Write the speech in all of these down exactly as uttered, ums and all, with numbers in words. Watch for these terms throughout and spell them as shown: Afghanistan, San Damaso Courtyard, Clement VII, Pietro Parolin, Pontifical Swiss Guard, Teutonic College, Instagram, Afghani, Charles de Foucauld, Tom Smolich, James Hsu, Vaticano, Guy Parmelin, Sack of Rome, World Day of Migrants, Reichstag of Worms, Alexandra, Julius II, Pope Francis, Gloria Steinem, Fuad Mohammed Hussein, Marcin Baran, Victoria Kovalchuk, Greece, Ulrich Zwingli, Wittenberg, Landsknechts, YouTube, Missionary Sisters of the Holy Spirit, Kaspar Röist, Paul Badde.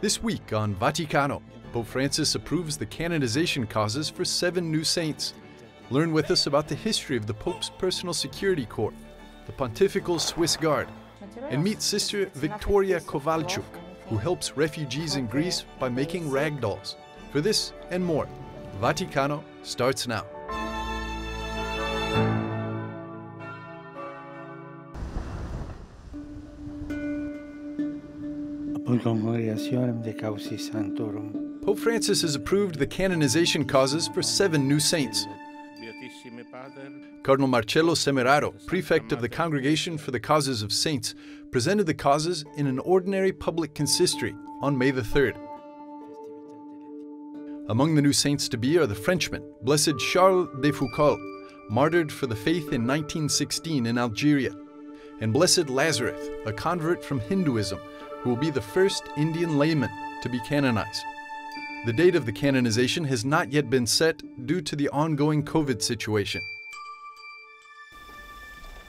This week on Vaticano, Pope Francis approves the canonization causes for seven new saints. Learn with us about the history of the Pope's personal security corps, the Pontifical Swiss Guard, and meet Sister Victoria Kovalchuk, who helps refugees in Greece by making rag dolls. For this and more, Vaticano starts now. Pope Francis has approved the canonization causes for seven new saints. Cardinal Marcello Semeraro, prefect of the Congregation for the Causes of Saints, presented the causes in an ordinary public consistory on May the third. Among the new saints to be are the Frenchman, Blessed Charles de Foucauld, martyred for the faith in nineteen sixteen in Algeria, and Blessed Lazarus, a convert from Hinduism, who will be the first Indian layman to be canonized. The date of the canonization has not yet been set due to the ongoing COVID situation.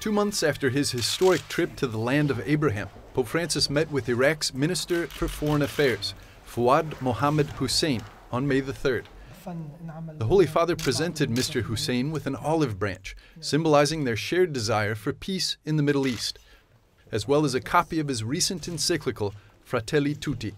Two months after his historic trip to the land of Abraham, Pope Francis met with Iraq's Minister for Foreign Affairs, Fuad Mohammed Hussein, on May the third. The Holy Father presented Mister Hussein with an olive branch, symbolizing their shared desire for peace in the Middle East, as well as a copy of his recent encyclical, Fratelli Tutti.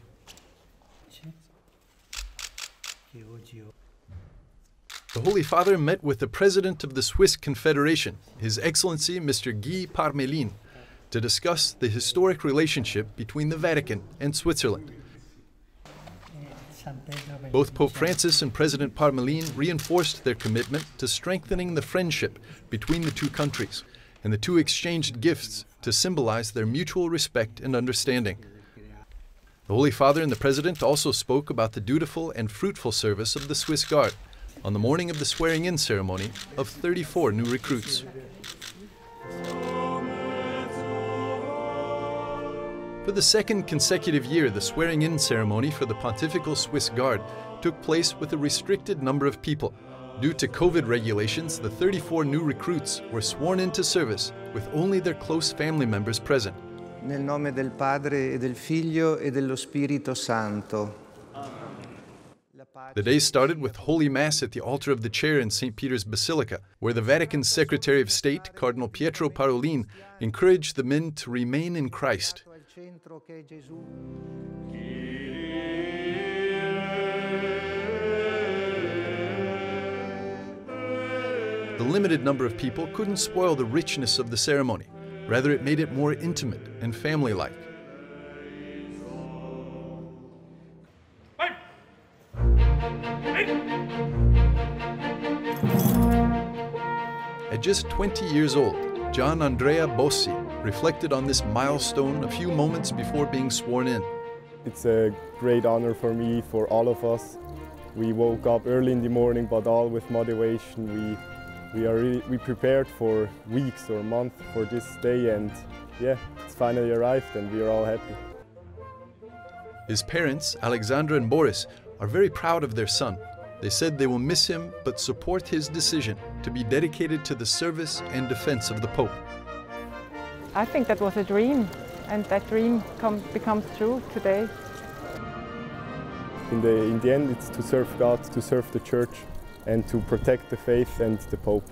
The Holy Father met with the President of the Swiss Confederation, His Excellency Mister Guy Parmelin, to discuss the historic relationship between the Vatican and Switzerland. Both Pope Francis and President Parmelin reinforced their commitment to strengthening the friendship between the two countries, and the two exchanged gifts to symbolize their mutual respect and understanding. The Holy Father and the President also spoke about the dutiful and fruitful service of the Swiss Guard on the morning of the swearing-in ceremony of thirty-four new recruits. For the second consecutive year, the swearing-in ceremony for the Pontifical Swiss Guard took place with a restricted number of people. Due to COVID regulations, the thirty-four new recruits were sworn into service with only their close family members present. Nel nome del Padre e del Figlio e dello Spirito Santo. The day started with Holy Mass at the altar of the chair in Saint Peter's Basilica, where the Vatican Secretary of State, Cardinal Pietro Parolin, encouraged the men to remain in Christ. The limited number of people couldn't spoil the richness of the ceremony. Rather, it made it more intimate and family-like. At just twenty years old, Gian Andrea Bossi reflected on this milestone a few moments before being sworn in. It's a great honor for me, for all of us. We woke up early in the morning, but all with motivation. We We are really, we prepared for weeks or months for this day, and yeah, it's finally arrived and we are all happy. His parents, Alexandra and Boris, are very proud of their son. They said they will miss him, but support his decision to be dedicated to the service and defense of the Pope. I think that was a dream, and that dream come, becomes true today. In the, in the end, it's to serve God, to serve the Church, and to protect the faith and the Pope.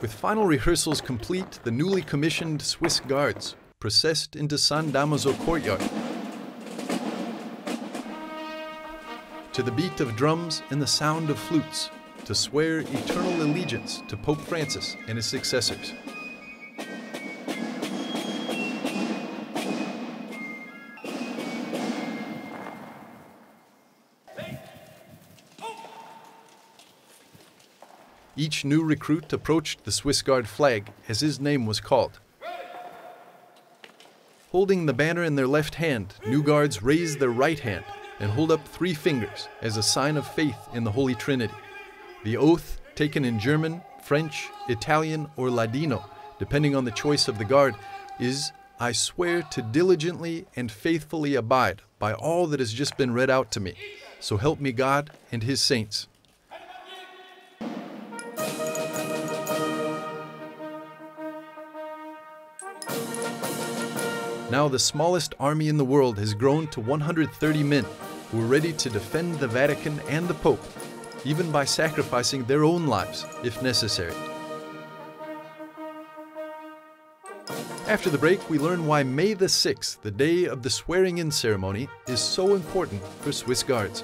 With final rehearsals complete, the newly commissioned Swiss Guards processed into San Damaso Courtyard to the beat of drums and the sound of flutes to swear eternal allegiance to Pope Francis and his successors. Each new recruit approached the Swiss Guard flag as his name was called. Holding the banner in their left hand, new guards raise their right hand and hold up three fingers as a sign of faith in the Holy Trinity. The oath, taken in German, French, Italian, or Ladino, depending on the choice of the guard, is, "I swear to diligently and faithfully abide by all that has just been read out to me, so help me God and His saints." Now the smallest army in the world has grown to one hundred thirty men who are ready to defend the Vatican and the Pope, even by sacrificing their own lives, if necessary. After the break, we learn why May the sixth, the day of the swearing-in ceremony, is so important for Swiss Guards.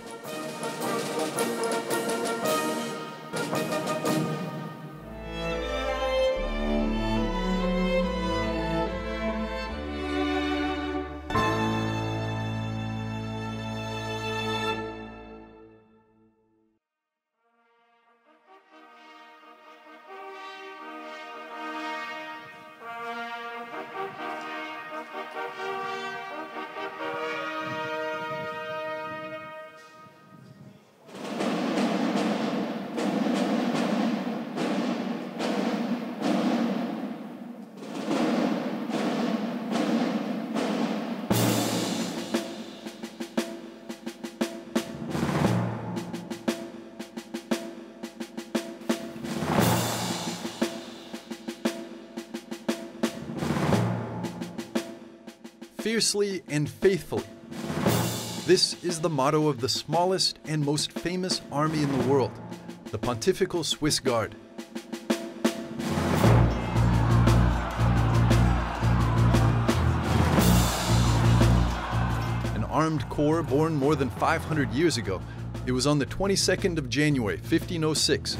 Fiercely and faithfully. This is the motto of the smallest and most famous army in the world, the Pontifical Swiss Guard. An armed corps born more than five hundred years ago, it was on the twenty-second of January, fifteen oh six,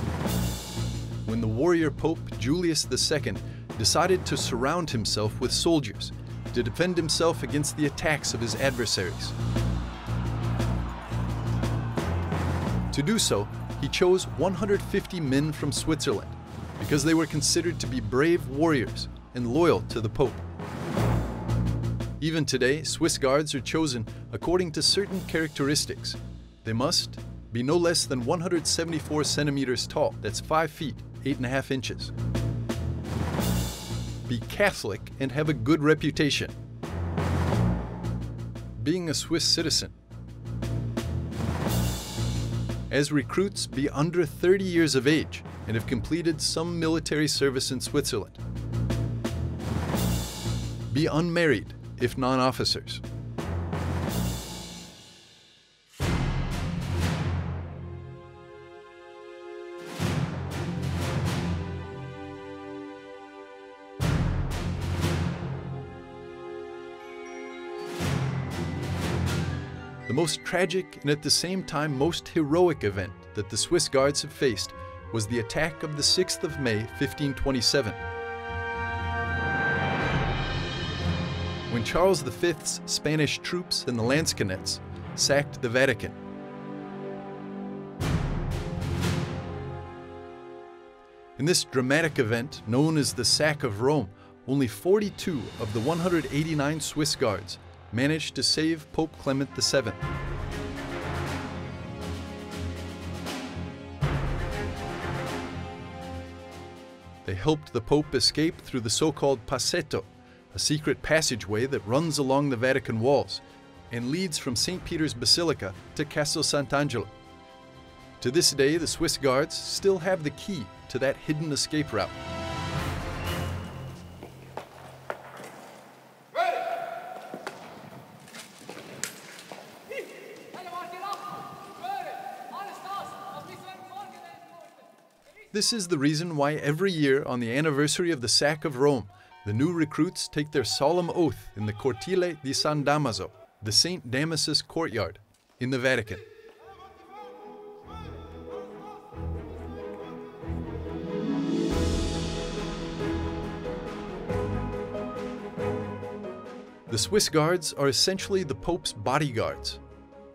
when the warrior Pope Julius the Second decided to surround himself with soldiers to defend himself against the attacks of his adversaries. To do so, he chose one hundred fifty men from Switzerland because they were considered to be brave warriors and loyal to the Pope. Even today, Swiss Guards are chosen according to certain characteristics. They must be no less than one hundred seventy-four centimeters tall, that's five feet, eight and a half inches. Be Catholic and have a good reputation. Being a Swiss citizen. As recruits, be under thirty years of age and have completed some military service in Switzerland. Be unmarried, if non-officers. The most tragic and at the same time most heroic event that the Swiss Guards have faced was the attack of the sixth of May, fifteen twenty-seven. When Charles the Fifth's Spanish troops and the Landsknechts sacked the Vatican. In this dramatic event, known as the Sack of Rome, only forty-two of the one hundred eighty-nine Swiss Guards managed to save Pope Clement the Seventh. They helped the Pope escape through the so-called Passetto, a secret passageway that runs along the Vatican walls and leads from Saint Peter's Basilica to Castel Sant'Angelo. To this day, the Swiss Guards still have the key to that hidden escape route. This is the reason why every year on the anniversary of the sack of Rome, the new recruits take their solemn oath in the Cortile di San Damaso, the Saint Damasus Courtyard, in the Vatican. The Swiss Guards are essentially the Pope's bodyguards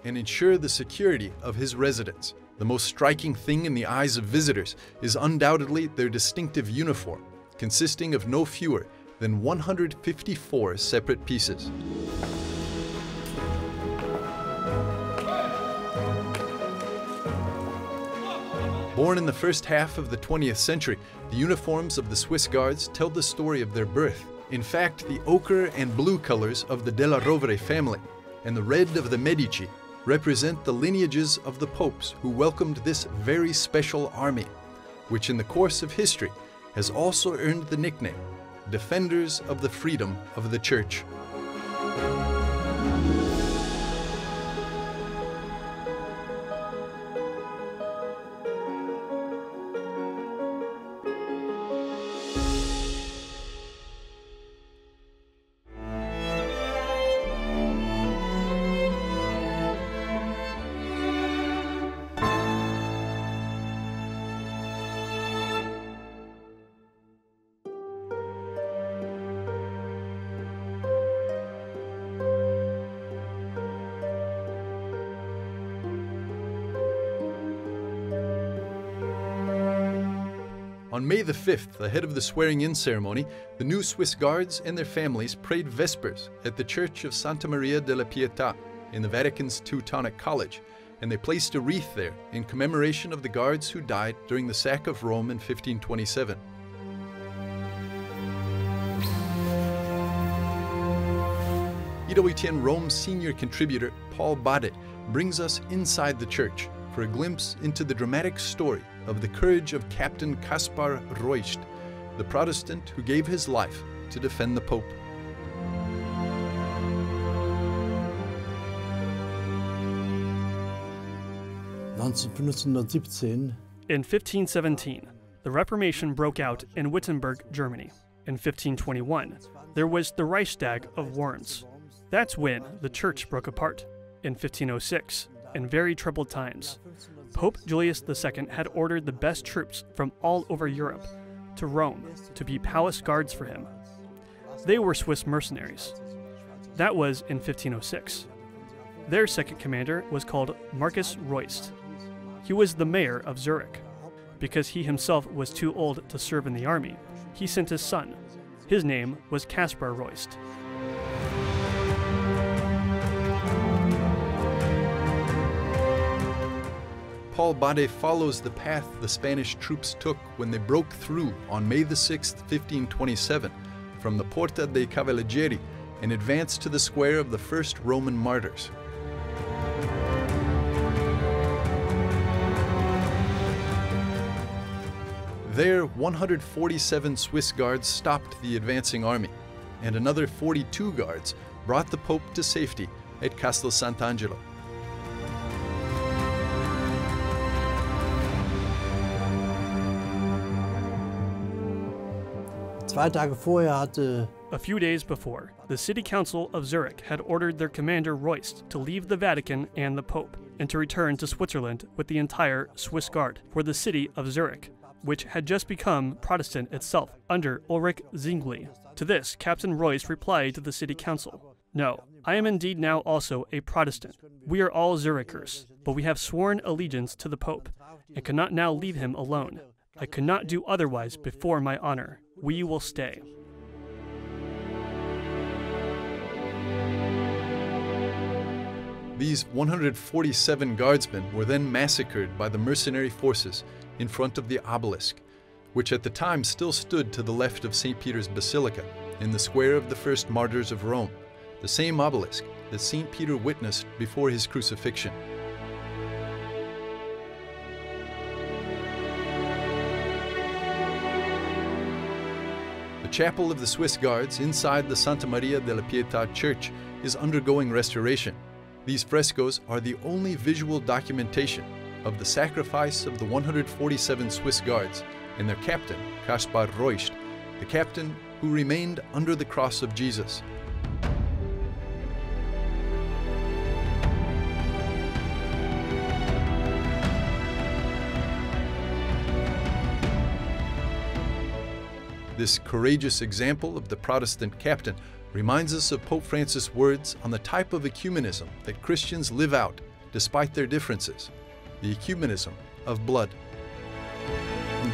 and ensure the security of his residence. The most striking thing in the eyes of visitors is undoubtedly their distinctive uniform, consisting of no fewer than one hundred fifty-four separate pieces. Born in the first half of the twentieth century, the uniforms of the Swiss Guards tell the story of their birth. In fact, the ochre and blue colors of the Della Rovere family and the red of the Medici represent the lineages of the popes who welcomed this very special army, which in the course of history has also earned the nickname, Defenders of the Freedom of the Church. On May the fifth, ahead of the swearing-in ceremony, the new Swiss Guards and their families prayed Vespers at the Church of Santa Maria della Pietà in the Vatican's Teutonic College, and they placed a wreath there in commemoration of the guards who died during the Sack of Rome in fifteen twenty-seven. E W T N Rome's senior contributor, Paul Badde, brings us inside the church for a glimpse into the dramatic story of the courage of Captain Kaspar Röist, the Protestant who gave his life to defend the Pope. In fifteen seventeen, the Reformation broke out in Wittenberg, Germany. In fifteen twenty-one, there was the Reichstag of Worms. That's when the church broke apart. In fifteen oh six, in very troubled times, Pope Julius the Second had ordered the best troops from all over Europe to Rome to be palace guards for him. They were Swiss mercenaries. That was in fifteen oh six. Their second commander was called Marcus Röist. He was the mayor of Zurich. Because he himself was too old to serve in the army, he sent his son. His name was Kaspar Röist. Paul Badde follows the path the Spanish troops took when they broke through on May the sixth, fifteen twenty-seven, from the Porta dei Cavallegieri and advanced to the square of the first Roman martyrs. There, one hundred forty-seven Swiss guards stopped the advancing army, and another forty-two guards brought the Pope to safety at Castel Sant'Angelo. A few days before, the city council of Zurich had ordered their commander Röist to leave the Vatican and the Pope, and to return to Switzerland with the entire Swiss Guard for the city of Zurich, which had just become Protestant itself under Ulrich Zwingli. To this, Captain Röist replied to the city council, "No, I am indeed now also a Protestant. We are all Zurichers, but we have sworn allegiance to the Pope, and cannot now leave him alone. I cannot do otherwise before my honor. We will stay." These one hundred forty-seven guardsmen were then massacred by the mercenary forces in front of the obelisk, which at the time still stood to the left of Saint Peter's Basilica, in the square of the first martyrs of Rome, the same obelisk that Saint Peter witnessed before his crucifixion. The chapel of the Swiss Guards inside the Santa Maria della Pietà church is undergoing restoration. These frescoes are the only visual documentation of the sacrifice of the one hundred forty-seven Swiss Guards and their captain, Kaspar Röist, the captain who remained under the cross of Jesus. This courageous example of the Protestant captain reminds us of Pope Francis' words on the type of ecumenism that Christians live out despite their differences, the ecumenism of blood.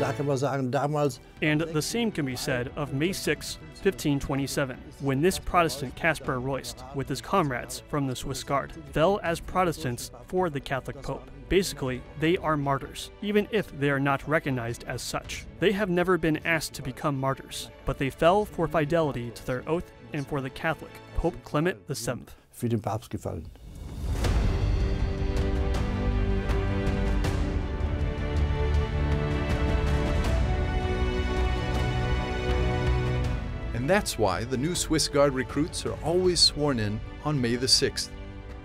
And the same can be said of May sixth, fifteen twenty-seven, when this Protestant Kaspar Röist, with his comrades from the Swiss Guard, fell as Protestants for the Catholic Pope. Basically, they are martyrs, even if they are not recognized as such. They have never been asked to become martyrs, but they fell for fidelity to their oath and for the Catholic Pope Clement the Seventh. And And that's why the new Swiss Guard recruits are always sworn in on May the sixth.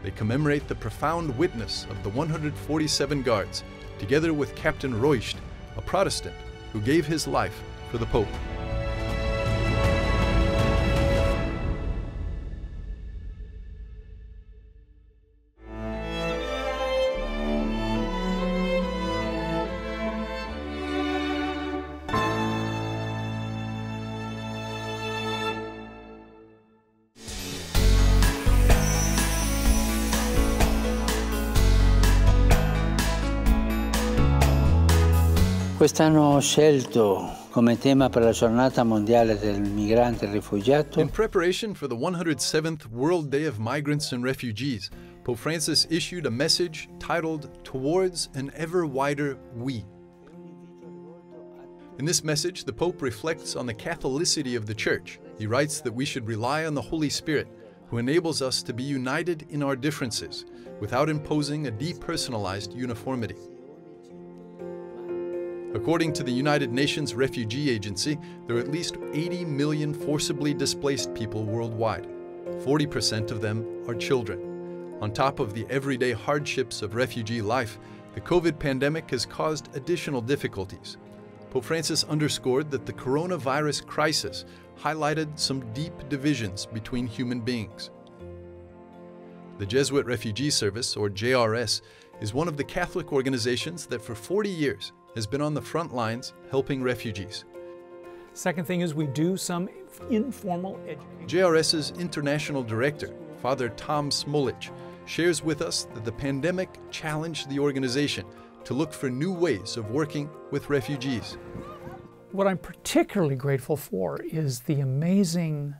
They commemorate the profound witness of the one hundred forty-seven Guards, together with Captain Röist, a Protestant who gave his life for the Pope. Quest'anno ho scelto come tema per la giornata mondiale del migrante e rifugiato. In preparation for the one hundred seventh World Day of Migrants and Refugees, Pope Francis issued a message titled Towards an Ever Wider We. In this message, the Pope reflects on the Catholicity of the Church. He writes that we should rely on the Holy Spirit, who enables us to be united in our differences without imposing a depersonalized uniformity. According to the United Nations Refugee Agency, there are at least eighty million forcibly displaced people worldwide. forty percent of them are children. On top of the everyday hardships of refugee life, the COVID pandemic has caused additional difficulties. Pope Francis underscored that the coronavirus crisis highlighted some deep divisions between human beings. The Jesuit Refugee Service, or J R S, is one of the Catholic organizations that for forty years has been on the front lines helping refugees. Second thing is we do some informal education. J R S's international director, Father Tom Smolich, shares with us that the pandemic challenged the organization to look for new ways of working with refugees. What I'm particularly grateful for is the amazing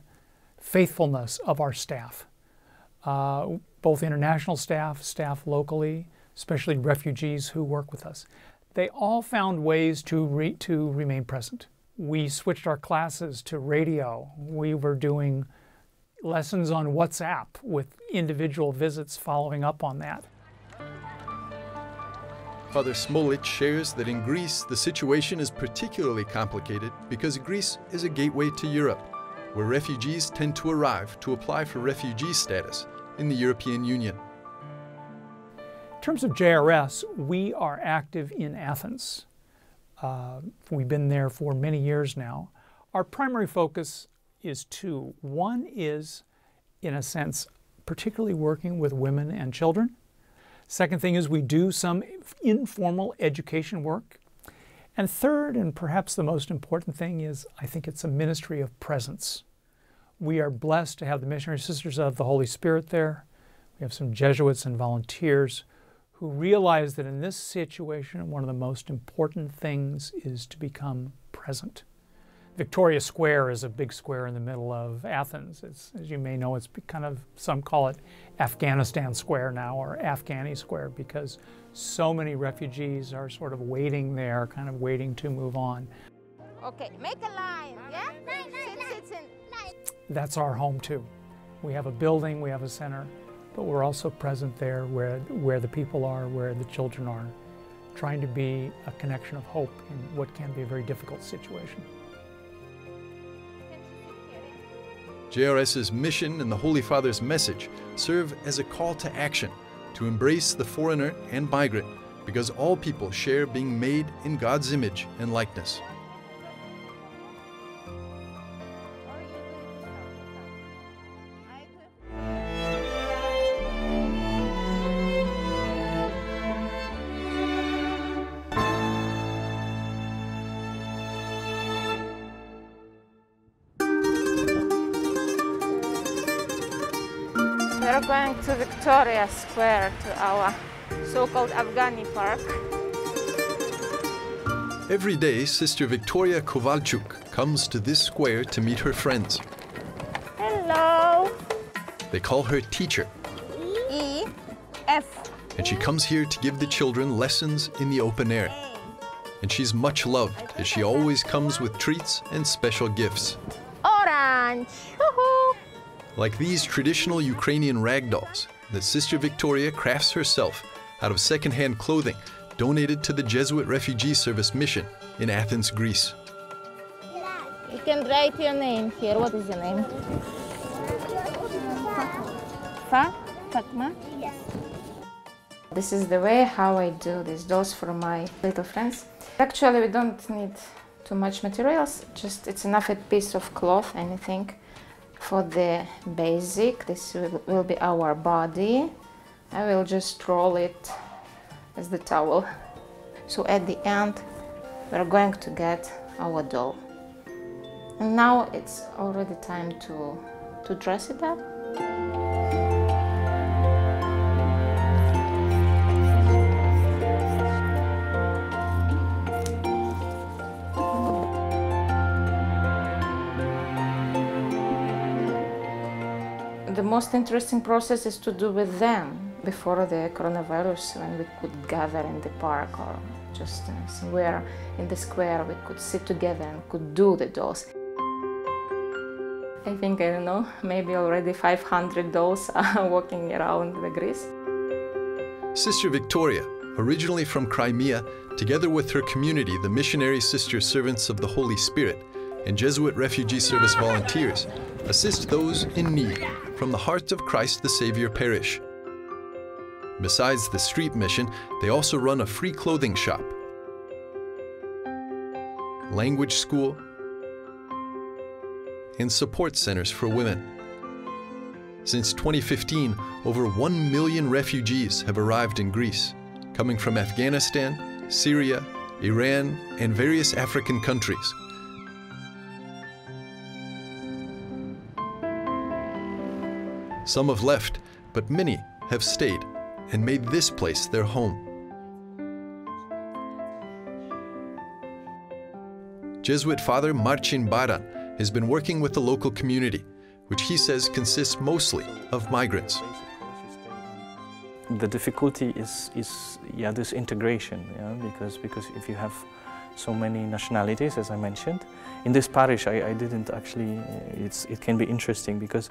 faithfulness of our staff, uh, both international staff, staff locally, especially refugees who work with us. They all found ways to, re to remain present. We switched our classes to radio. We were doing lessons on WhatsApp with individual visits following up on that. Father Smolich shares that in Greece, the situation is particularly complicated because Greece is a gateway to Europe, where refugees tend to arrive to apply for refugee status in the European Union. In terms of J R S, we are active in Athens. Uh, we've been there for many years now. Our primary focus is two. One is, in a sense, particularly working with women and children. Second thing is we do some informal education work. And third, and perhaps the most important thing is, I think it's a ministry of presence. We are blessed to have the Missionary Sisters of the Holy Spirit there. We have some Jesuits and volunteers who realize that in this situation, one of the most important things is to become present. Victoria Square is a big square in the middle of Athens. It's, as you may know, it's kind of, some call it Afghanistan Square now, or Afghani Square, because so many refugees are sort of waiting there, kind of waiting to move on. Okay, make a line, yeah? Line, line, line. Sit, sit, sit. That's our home too. We have a building, we have a center, but we're also present there where, where the people are, where the children are, trying to be a connection of hope in what can be a very difficult situation. J R S's mission and the Holy Father's message serve as a call to action to embrace the foreigner and migrant, because all people share being made in God's image and likeness. We're going to Victoria Square, to our so-called Afghani park. Every day, Sister Victoria Kovalchuk comes to this square to meet her friends. Hello. They call her teacher. E. F. And she comes here to give the children lessons in the open air. And she's much loved, as she always comes with treats and special gifts. Orange. Like these traditional Ukrainian rag dolls that Sister Victoria crafts herself out of second-hand clothing donated to the Jesuit Refugee Service mission in Athens, Greece. can write your name here. What is your name? Fa? Fatma? Yes. This is the way how I do this. Those for my little friends. Actually, we don't need too much materials. Just it's enough a piece of cloth, anything. For the basic, this will, will be our body. I will just roll it as the towel. So at the end, we're going to get our doll. And now it's already time to, to dress it up. The most interesting process is to do with them. Before the coronavirus, when we could gather in the park or just uh, somewhere in the square, we could sit together and could do the dolls. I think, I don't know, maybe already five hundred dolls are walking around Greece. Sister Victoria, originally from Crimea, together with her community, the Missionary Sister Servants of the Holy Spirit and Jesuit Refugee Service volunteers, assist those in need from the Heart of Christ the Savior Parish. Besides the street mission, they also run a free clothing shop, language school, and support centers for women. Since twenty fifteen, over one million refugees have arrived in Greece, coming from Afghanistan, Syria, Iran, and various African countries. Some have left, but many have stayed and made this place their home. Jesuit Father Marcin Baran has been working with the local community, which he says consists mostly of migrants. The difficulty is, is yeah, this integration, yeah, because, because if you have so many nationalities, as I mentioned, in this parish I, I didn't actually, it's, it can be interesting because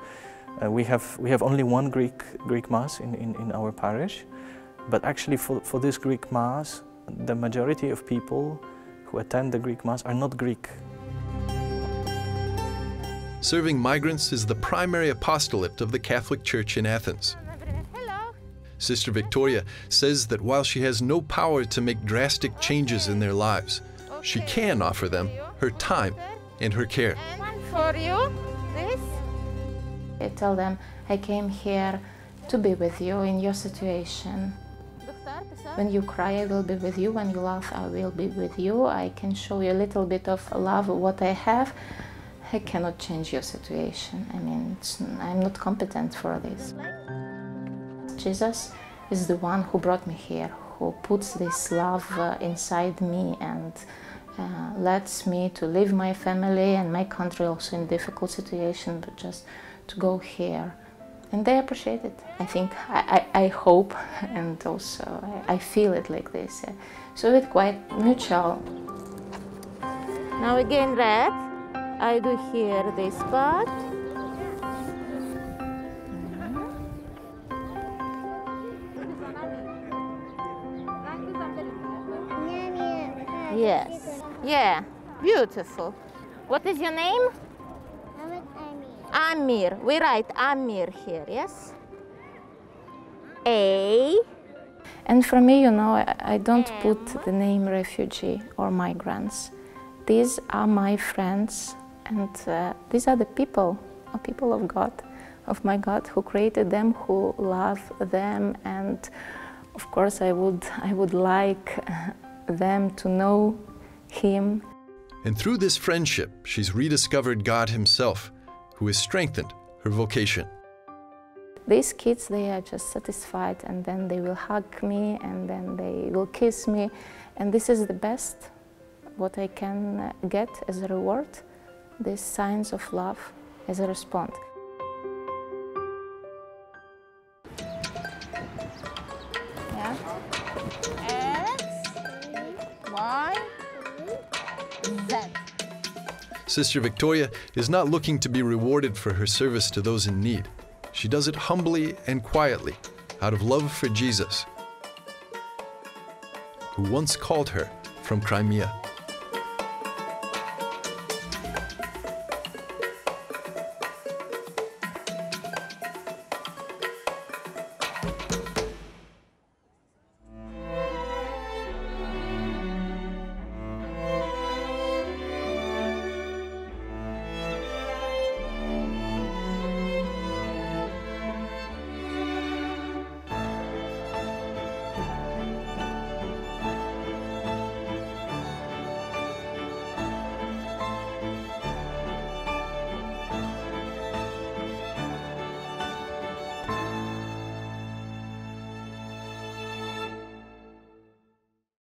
Uh, we have we have only one Greek Greek mass in, in, in our parish, but actually for, for this Greek mass, the majority of people who attend the Greek mass are not Greek. Serving migrants is the primary apostolate of the Catholic Church in Athens. Hello. Sister Victoria says that while she has no power to make drastic changes in their lives, okay, she can offer them her time and her care. And one for you, this. I tell them, I came here to be with you in your situation. When you cry, I will be with you. When you laugh, I will be with you. I can show you a little bit of love, what I have. I cannot change your situation. I mean, it's, I'm not competent for this. Jesus is the one who brought me here, who puts this love uh, inside me and uh, lets me to leave my family and my country also in difficult situation, but just to go here, and they appreciate it. I think, I, I, I hope, and also I, I feel it like this. So it's quite mutual. Now again red, I do here this part. Mm-hmm. Yes, yeah, beautiful. What is your name? Amir, we write Amir here, yes? A. And for me, you know, I, I don't M. put the name refugee or migrants. These are my friends, and uh, these are the people, people of God, of my God, who created them, who love them, and of course I would, I would like them to know Him. And through this friendship, she's rediscovered God Himself, who has strengthened her vocation. These kids, they are just satisfied, and then they will hug me, and then they will kiss me. And this is the best, what I can get as a reward, these signs of love as a response. Yeah. X, Y, Z. Sister Victoria is not looking to be rewarded for her service to those in need. She does it humbly and quietly, out of love for Jesus, who once called her from Crimea.